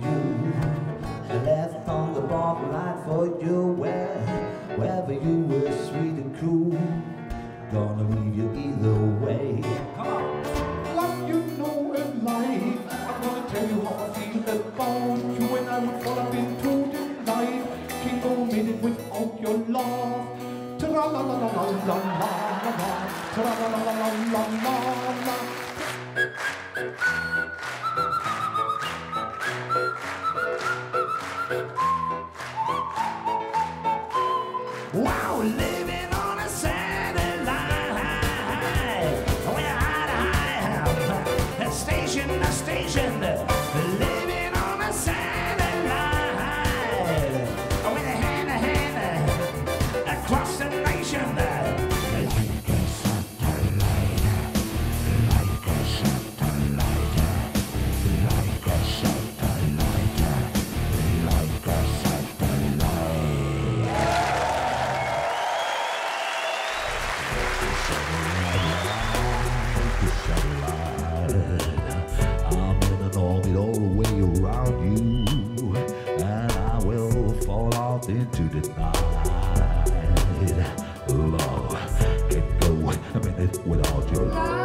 for you. I left on the bottom line for you. Wherever you were sweet and cool, gonna leave you either way. Come on! Like you know in life, I'm gonna tell you how I feel about you. And I'm gonna be through the life, can't go minute without your love. Tra-la-la-la-la-la-la-la-la, tra-la-la-la-la-la-la-la. Wow, living on a satellite, we're high, high, station to station. Living on a satellite, with a hand to hand across the nation. Like a satellite, like a satellite, like a satellite, like a satellite. I'm in an orbit all the way around you, and I will fall out into the night. Love, can't go a minute without your love.